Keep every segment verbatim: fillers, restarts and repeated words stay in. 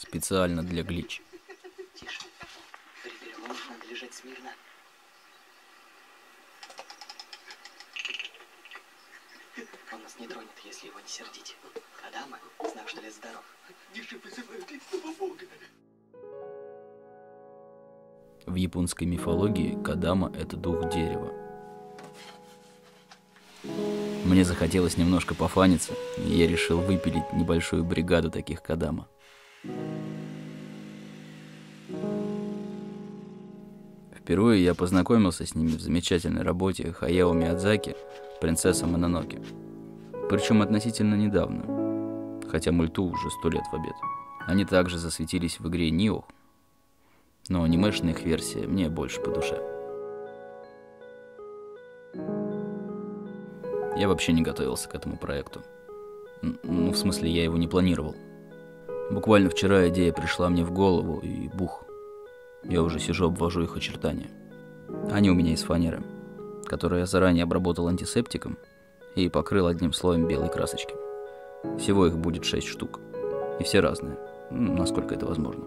специально для Глич. Тише. Ребята, можно лежать смирно. Он нас не тронет, если его не сердить. Кодама, знак, что лес здоров. Диши вызывают лесного бога. В японской мифологии Кодама – это дух дерева. Мне захотелось немножко пофаниться, и я решил выпилить небольшую бригаду таких Кодама. Впервые я познакомился с ними в замечательной работе Хаяо Миядзаки «Принцесса Мононоки». Причем относительно недавно, хотя мульту уже сто лет в обед. Они также засветились в игре Нио, но анимешная их версия мне больше по душе. Я вообще не готовился к этому проекту. Ну, в смысле, я его не планировал. Буквально вчера идея пришла мне в голову, и бух. Я уже сижу, обвожу их очертания. Они у меня из фанеры, которую я заранее обработал антисептиком и покрыл одним слоем белой красочки. Всего их будет шесть штук. И все разные, насколько это возможно.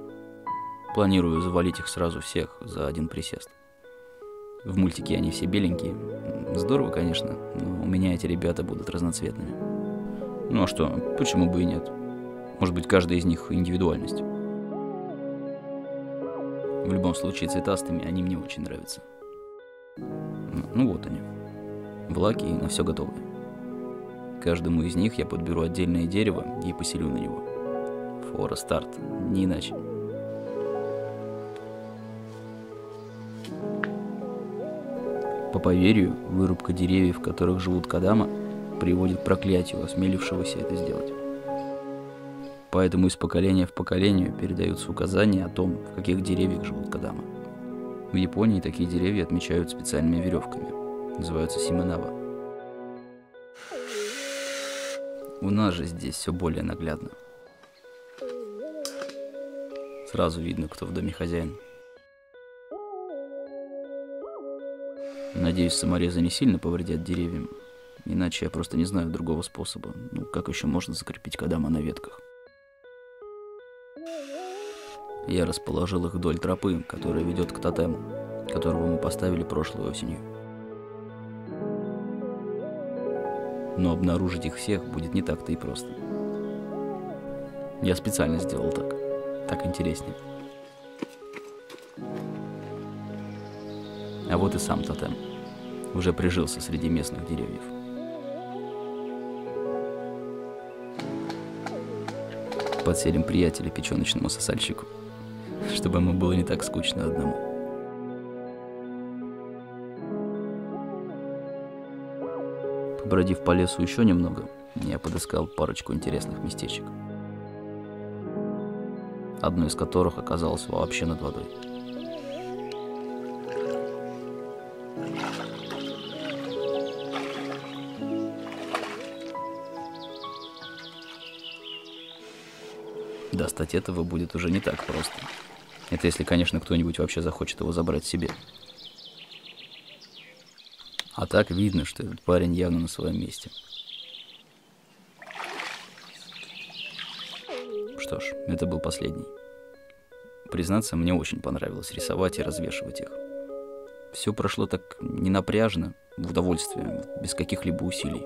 Планирую завалить их сразу всех за один присест. В мультике они все беленькие. Здорово, конечно, но у меня эти ребята будут разноцветными. Ну а что, почему бы и нет? Может быть, каждый из них индивидуальность. В любом случае, цветастыми они мне очень нравятся. Ну вот они. Влаки и на все готовы. Каждому из них я подберу отдельное дерево и поселю на него. Forest-art, не иначе. По поверью, вырубка деревьев, в которых живут Кодама, приводит к проклятию осмелившегося это сделать. Поэтому из поколения в поколение передаются указания о том, в каких деревьях живут Кодама. В Японии такие деревья отмечают специальными веревками. Называются сименава. У нас же здесь все более наглядно. Сразу видно, кто в доме хозяин. Надеюсь, саморезы не сильно повредят деревьям. Иначе я просто не знаю другого способа. Ну, как еще можно закрепить Кодама на ветках? Я расположил их вдоль тропы, которая ведет к тотему, которого мы поставили прошлой осенью. Но обнаружить их всех будет не так-то и просто. Я специально сделал так. Так интереснее. А вот и сам тотем. Уже прижился среди местных деревьев. Подселим приятеля печеночному сосальщику, чтобы ему было не так скучно одному. Побродив по лесу еще немного, я подыскал парочку интересных местечек, одно из которых оказалось вообще над водой. Достать этого будет уже не так просто. Это если, конечно, кто-нибудь вообще захочет его забрать себе. А так видно, что этот парень явно на своем месте. Что ж, это был последний. Признаться, мне очень понравилось рисовать и развешивать их. Все прошло так ненапряжно, в удовольствие, без каких-либо усилий.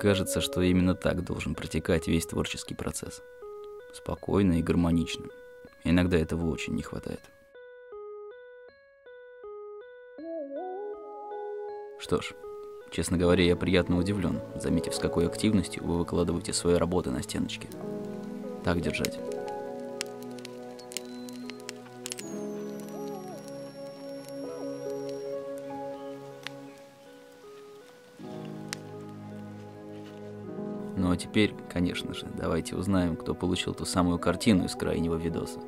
Кажется, что именно так должен протекать весь творческий процесс. Спокойно и гармонично. Иногда этого очень не хватает. Что ж, честно говоря, я приятно удивлен, заметив, с какой активностью вы выкладываете свои работы на стеночке. Так держать. Ну а теперь, конечно же, давайте узнаем, кто получил ту самую картину из крайнего видоса.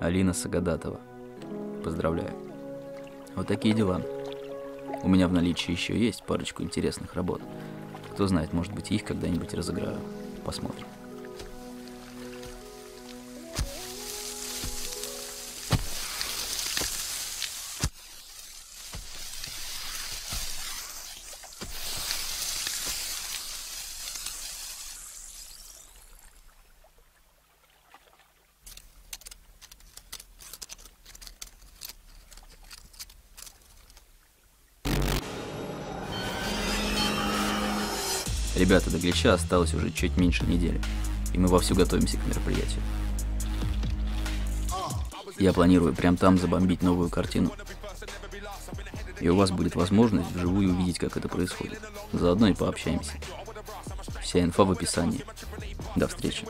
Алина Сагадатова. Поздравляю. Вот такие дела. У меня в наличии еще есть парочку интересных работ. Кто знает, может быть, их когда-нибудь разыграю. Посмотрим. Ребята, до Глича осталось уже чуть меньше недели, и мы вовсю готовимся к мероприятию. Я планирую прямо там забомбить новую картину. И у вас будет возможность вживую увидеть, как это происходит. Заодно и пообщаемся. Вся инфа в описании. До встречи.